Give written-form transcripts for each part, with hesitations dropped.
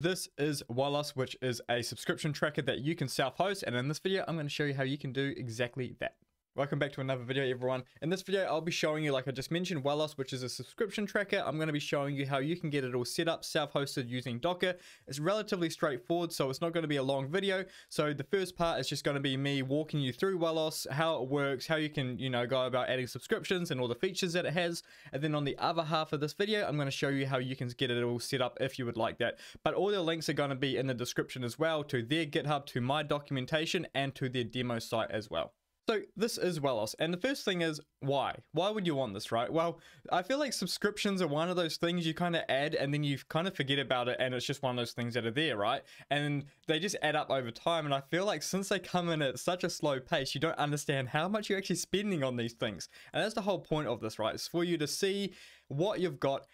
This is Wallos, which is a subscription tracker that you can self-host, and in this video I'm going to show you how you can do exactly that. Welcome back to another video, everyone. In this video I'll be showing you, like I just mentioned, Wallos, which is a subscription tracker. I'm going to be showing you how you can get it all set up, self-hosted using Docker. It's relatively straightforward, so it's not going to be a long video. So the first part is just going to be me walking you through Wallos, how it works, how you can, you know, go about adding subscriptions and all the features that it has. And then on the other half of this video, I'm going to show you how you can get it all set up if you would like that. But all the links are going to be in the description as well, to their GitHub, to my documentation, and to their demo site as well. So this is Wallos, and the first thing is, why would you want this, right? Well, I feel like subscriptions are one of those things you kind of add and then you kind of forget about it, and it's just one of those things that are there, right? And they just add up over time, and I feel like since they come in at such a slow pace, you don't understand how much you're actually spending on these things. And that's the whole point of this, right? It's for you to see what you've got,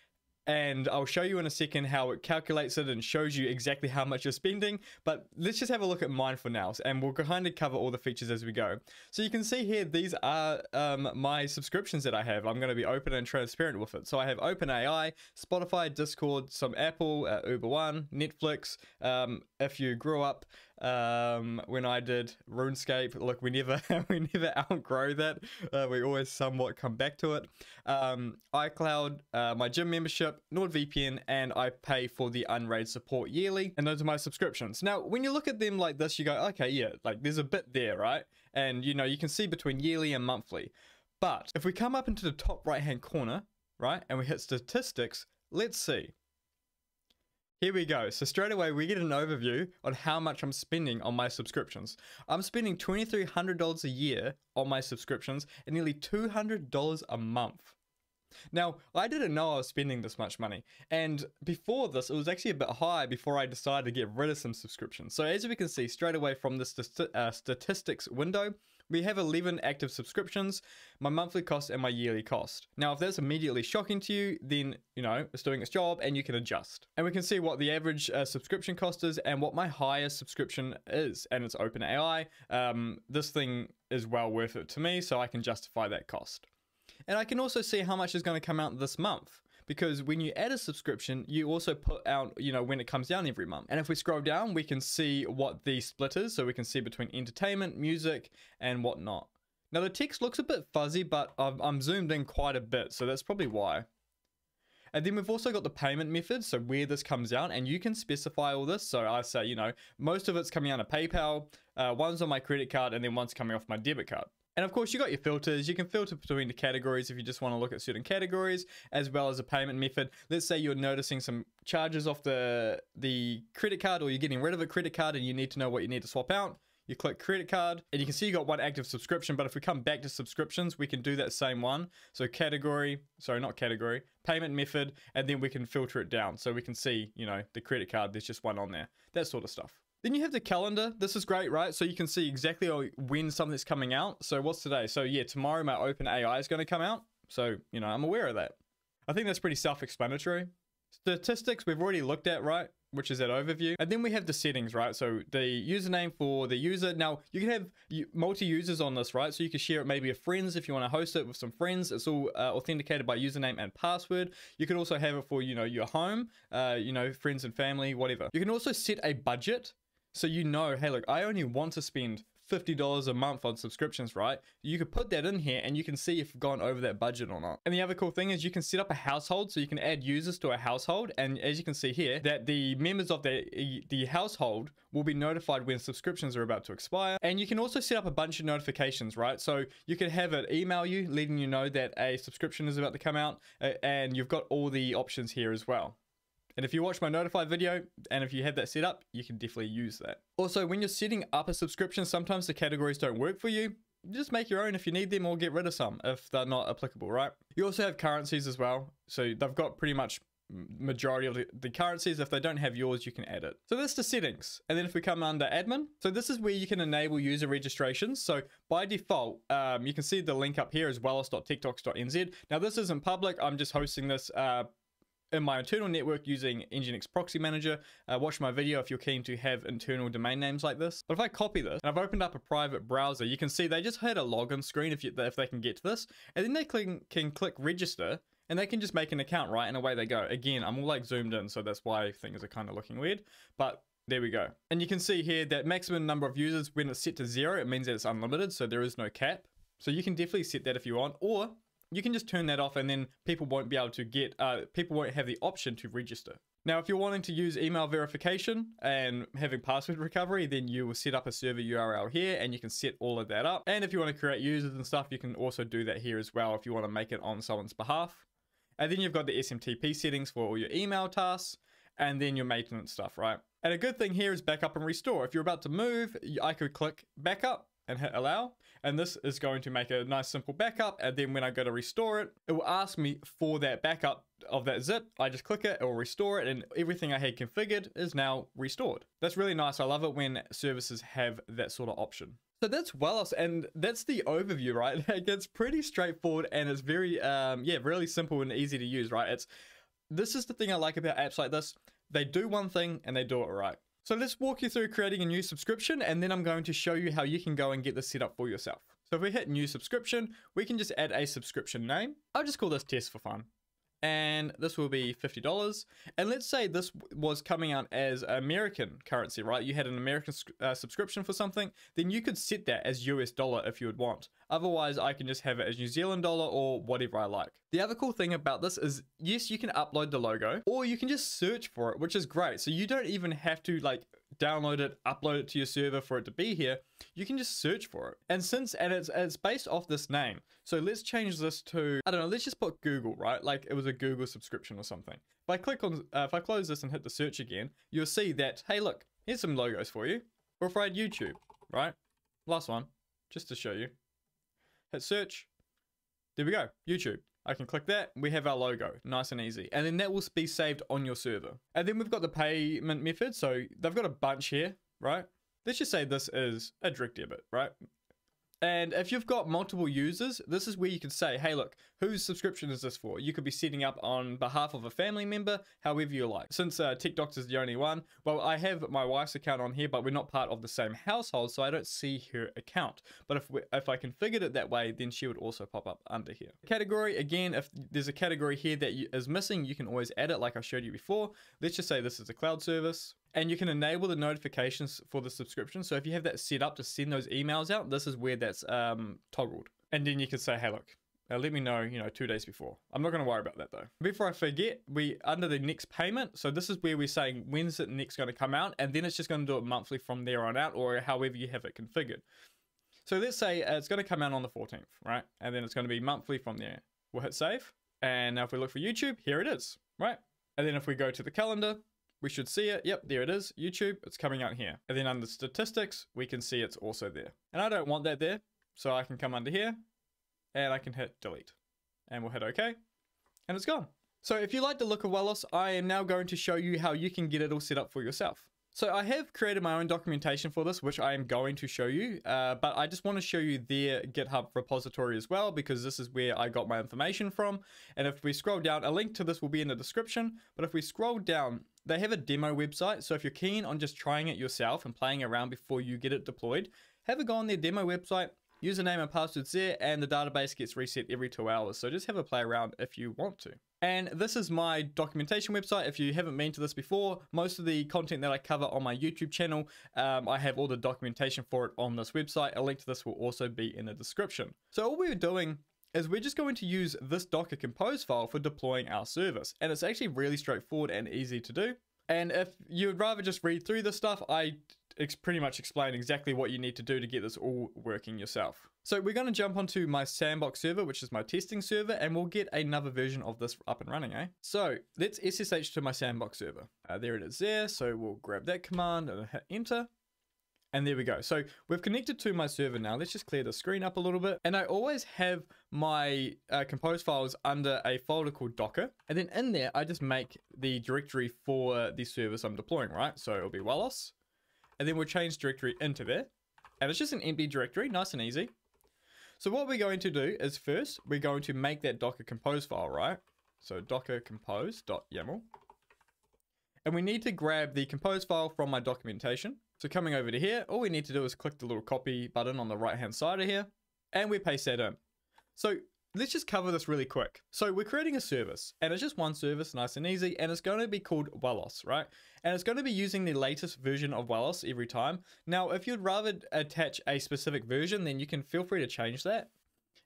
and I'll show you in a second how it calculates it and shows you exactly how much you're spending. But let's just have a look at mine for now, and we'll kind of cover all the features as we go. So you can see here, these are my subscriptions that I have. I'm going to be open and transparent with it. So I have OpenAI, Spotify, Discord, some Apple, Uber One, Netflix. If you grew up when I did RuneScape, look, we never outgrow that. We always somewhat come back to it. iCloud, my gym membership, NordVPN, and I pay for the Unraid support yearly, and those are my subscriptions. Now when you look at them like this, you go, okay, yeah, like there's a bit there, right? And you know, you can see between yearly and monthly. But if we come up into the top right hand corner, right, and we hit statistics, let's see. Here we go. So straight away we get an overview on how much I'm spending on my subscriptions. I'm spending $2,300 a year on my subscriptions and nearly $200 a month. Now, I didn't know I was spending this much money, and before this it was actually a bit high before I decided to get rid of some subscriptions. So as we can see straight away from this statistics window, we have 11 active subscriptions, my monthly cost and my yearly cost. Now, if that's immediately shocking to you, then, you know, it's doing its job and you can adjust. And we can see what the average subscription cost is and what my highest subscription is, and it's OpenAI. This thing is well worth it to me, so I can justify that cost. And I can also see how much is going to come out this month, because when you add a subscription, you also put out, you know, when it comes down every month. And if we scroll down, we can see what the split is. So we can see between entertainment, music, and whatnot. Now the text looks a bit fuzzy, but I'm zoomed in quite a bit, so that's probably why. And then we've also got the payment method, so where this comes out, and you can specify all this. So I say, you know, most of it's coming out of PayPal, one's on my credit card, and then one's coming off my debit card. And of course you got your filters. You can filter between the categories if you just want to look at certain categories, as well as a payment method. Let's say you're noticing some charges off the credit card, or you're getting rid of a credit card and you need to know what you need to swap out. You click credit card, and you can see you got one active subscription. But if we come back to subscriptions, we can do that same one. So category, sorry, not category, payment method, and then we can filter it down. So we can see, you know, the credit card, there's just one on there, that sort of stuff. Then you have the calendar. This is great, right? So you can see exactly when something's coming out. So what's today? So yeah, tomorrow my OpenAI is going to come out. So, you know, I'm aware of that. I think that's pretty self-explanatory. Statistics we've already looked at, right? Which is that overview. And then we have the settings, right? So the username for the user. Now you can have multi-users on this, right? So you can share it maybe with friends if you want to host it with some friends. It's all authenticated by username and password. You can also have it for, you know, your home, you know, friends and family, whatever. You can also set a budget. So you know, hey, look, I only want to spend $50 a month on subscriptions, right? You could put that in here and you can see if you've gone over that budget or not. And the other cool thing is you can set up a household, so you can add users to a household. And as you can see here, that the members of the household will be notified when subscriptions are about to expire. And you can also set up a bunch of notifications, right? So you can have it email you, letting you know that a subscription is about to come out, and you've got all the options here as well. And if you watch my notify video, and if you have that set up, you can definitely use that. Also, when you're setting up a subscription, sometimes the categories don't work for you. Just make your own if you need them, or get rid of some if they're not applicable, right? You also have currencies as well. So they've got pretty much majority of the currencies. If they don't have yours, you can add it. So that's the settings. And then if we come under admin, so this is where you can enable user registrations. So by default, you can see the link up here as wallos.techdox.nz. Now this isn't public. I'm just hosting this in my internal network using Nginx proxy manager. Watch my video if you're keen to have internal domain names like this. But if I copy this and I've opened up a private browser, you can see they just had a login screen if they can get to this, and then they can click register, and they can just make an account, right? And away they go. Again, I'm all like zoomed in, so that's why things are kind of looking weird, but there we go. And you can see here that maximum number of users, when it's set to 0, it means that it's unlimited, so there is no cap. So you can definitely set that if you want, or you can just turn that off, and then people won't be able to get, people won't have the option to register. Now, if you're wanting to use email verification and having password recovery, then you will set up a server URL here and you can set all of that up. And if you want to create users and stuff, you can also do that here as well if you want to make it on someone's behalf. And then you've got the SMTP settings for all your email tasks and then your maintenance stuff, right? And a good thing here is backup and restore. If you're about to move, I could click backup and hit allow, and this is going to make a nice simple backup, and then when I go to restore it, it will ask me for that backup of that zip. I just click it, it will restore it, and everything I had configured is now restored. That's really nice. I love it when services have that sort of option. So that's Wallos, and that's the overview, right? It's pretty straightforward, and it's very, yeah, really simple and easy to use, right? This is the thing I like about apps like this. They do one thing, and they do it right. So let's walk you through creating a new subscription, and then I'm going to show you how you can go and get this set up for yourself. So if we hit new subscription, we can just add a subscription name. I'll just call this test for fun. And this will be $50. And let's say this was coming out as American currency, right? You had an American subscription for something, then you could set that as US dollar if you would want. Otherwise, I can just have it as New Zealand dollar or whatever I like. The other cool thing about this is, yes, you can upload the logo or you can just search for it, which is great. So you don't even have to like download it, upload it to your server for it to be here. You can just search for it. And since, and it's based off this name. So let's change this to, I don't know, let's just put Google, right? Like it was a Google subscription or something. If I click on, if I close this and hit the search again, you'll see that, hey, look, here's some logos for you. Or if I had YouTube, right? Last one, just to show you. Hit search. There we go, YouTube. I can click that, we have our logo, nice and easy. And then that will be saved on your server. And then we've got the payment method. So they've got a bunch here, right? Let's just say this is a direct debit, right? And if you've got multiple users, this is where you can say, hey, look, whose subscription is this for? You could be setting up on behalf of a family member, however you like. Since Techdox is the only one, well, I have my wife's account on here, but we're not part of the same household, so I don't see her account. But if I configured it that way, then she would also pop up under here. Category, again, if there's a category here that is missing, you can always add it like I showed you before. Let's just say this is a cloud service. And you can enable the notifications for the subscription. So if you have that set up to send those emails out, this is where that's toggled. And then you can say, hey, look, let me know, 2 days before. I'm not gonna worry about that though. Before I forget, under the next payment, so this is where we're saying, when's it next gonna come out? And then it's just gonna do it monthly from there on out, or however you have it configured. So let's say it's gonna come out on the 14th, right? And then it's gonna be monthly from there. We'll hit save. And now if we look for YouTube, here it is, right? And then if we go to the calendar, we should see it. Yep, there it is, YouTube, it's coming out here. And then under statistics, we can see it's also there. And I don't want that there, so I can come under here and I can hit delete. And we'll hit okay, and it's gone. So if you like the look of Wallos, I am now going to show you how you can get it all set up for yourself. So I have created my own documentation for this, which I am going to show you, but I just want to show you their GitHub repository as well, because this is where I got my information from. And if we scroll down, a link to this will be in the description, but if we scroll down, they have a demo website. So if you're keen on just trying it yourself and playing around before you get it deployed, have a go on their demo website, username and password's there, and the database gets reset every 2 hours. So just have a play around if you want to. And this is my documentation website. If you haven't been to this before, most of the content that I cover on my YouTube channel, I have all the documentation for it on this website. A link to this will also be in the description. So all we're doing is we're just going to use this Docker Compose file for deploying our service. And it's actually really straightforward and easy to do. And if you would rather just read through this stuff, I pretty much explain exactly what you need to do to get this all working yourself. So we're going to jump onto my sandbox server, which is my testing server, and we'll get another version of this up and running, eh? So let's SSH to my sandbox server. There it is there. So we'll grab that command and hit enter. And there we go. So we've connected to my server now. Let's just clear the screen up a little bit. And I always have my compose files under a folder called Docker. And then in there, I just make the directory for the service I'm deploying, right? So it'll be Wallos. And then we'll change directory into there. And it's just an empty directory, nice and easy. So what we're going to do is first, we're going to make that Docker Compose file, right? So Docker Compose.yaml. And we need to grab the compose file from my documentation. So coming over to here, all we need to do is click the little copy button on the right-hand side of here, and we paste that in. So Let's just cover this really quick. So we're creating a service, and it's just one service, nice and easy, and it's going to be called Wallos, right? And it's going to be using the latest version of Wallos every time. Now, if you'd rather attach a specific version, then you can feel free to change that.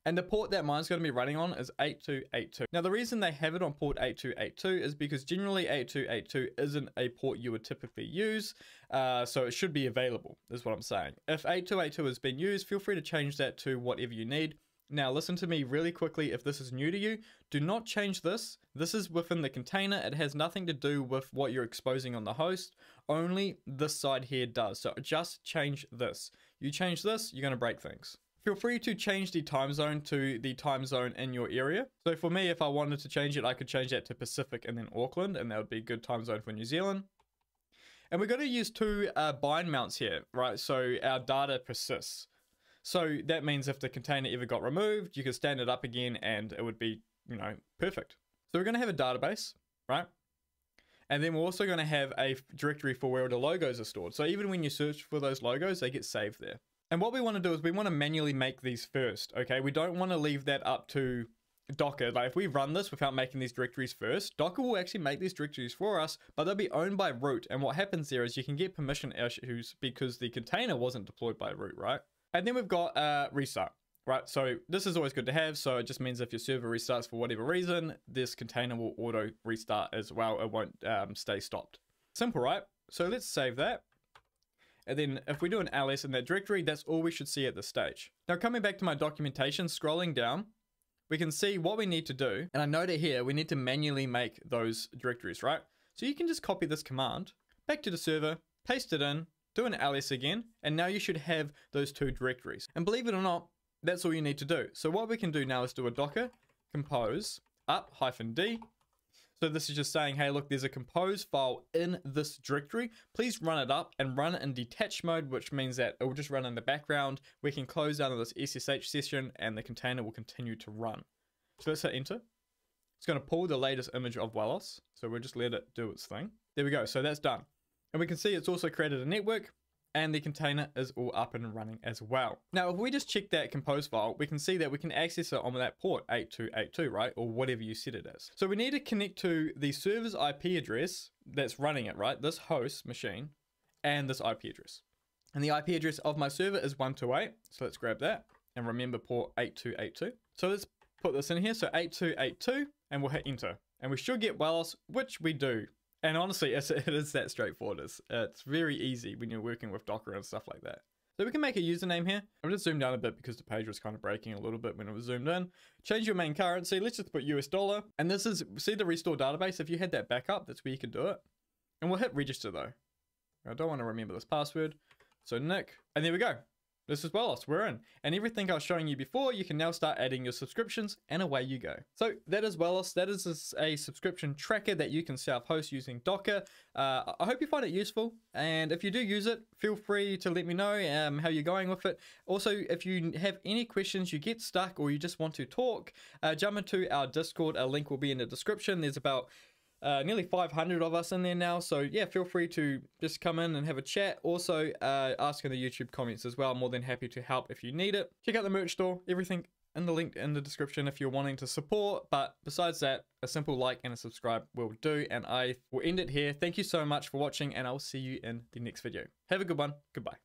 And the port that mine's going to be running on is 8282. Now, the reason they have it on port 8282 is because generally 8282 isn't a port you would typically use, so it should be available, is what I'm saying. If 8282 has been used, feel free to change that to whatever you need. Now listen to me really quickly, if this is new to you, do not change this. This is within the container, it has nothing to do with what you're exposing on the host, only this side here does, so just change this. You change this, you're going to break things. Feel free to change the time zone to the time zone in your area. So for me, if I wanted to change it, I could change that to Pacific and then Auckland, and that would be a good time zone for New Zealand. And we're going to use two bind mounts here, right, so our data persists. So that means if the container ever got removed, you could stand it up again and it would be, you know, perfect. So we're going to have a database, right? And then we're also going to have a directory for where the logos are stored. So even when you search for those logos, they get saved there. And what we want to do is we want to manually make these first, okay? We don't want to leave that up to Docker. Like if we run this without making these directories first, Docker will actually make these directories for us, but they'll be owned by root. And what happens there is you can get permission issues because the container wasn't deployed by root, right? And then we've got restart, right? So this is always good to have. So it just means if your server restarts for whatever reason, this container will auto restart as well. It won't stay stopped. Simple, right? So let's save that. And then if we do an ls in that directory, that's all we should see at this stage. Now coming back to my documentation, scrolling down, we can see what we need to do. And I noted here, we need to manually make those directories, right? So you can just copy this command back to the server, paste it in, do an ls again, and now you should have those two directories. And believe it or not, that's all you need to do. So what we can do now is do a docker compose up -d. So this is just saying, hey, look, there's a compose file in this directory. Please run it up and run it in detached mode, which means that it will just run in the background. We can close out of this SSH session and the container will continue to run. So let's hit enter. It's going to pull the latest image of Wallos. So we'll just let it do its thing. There we go. So that's done. And we can see it's also created a network and the container is all up and running as well. Now, if we just check that compose file, we can see that we can access it on that port 8282, right? Or whatever you set it as. So we need to connect to the server's IP address that's running it, right? This host machine and this IP address. And the IP address of my server is 128. So let's grab that and remember port 8282. So let's put this in here. So 8282 and we'll hit enter. And we should get Wallos, which we do. And honestly, it is that straightforward. It's very easy when you're working with Docker and stuff like that. So we can make a username here. I'm just zoomed down a bit because the page was kind of breaking a little bit when it was zoomed in. Change your main currency. Let's just put US dollar. And this is, see the restore database? If you had that backup, that's where you could do it. And we'll hit register though. I don't want to remember this password. So Nick, and there we go. This is Wallos, we're in. And everything I was showing you before, you can now start adding your subscriptions and away you go. So that is Wallos, that is a subscription tracker that you can self-host using Docker. I hope you find it useful. And if you do use it, feel free to let me know how you're going with it. Also, if you have any questions, you get stuck or you just want to talk, jump into our Discord. A link will be in the description. There's about nearly 500 of us in there now, so yeah, feel free to just come in and have a chat. Also, ask in the YouTube comments as well. I'm more than happy to help if you need it. Check out the merch store, everything in the link in the description if you're wanting to support. But besides that, a simple like and a subscribe will do, and I will end it here. Thank you so much for watching, and I'll see you in the next video. Have a good one. Goodbye.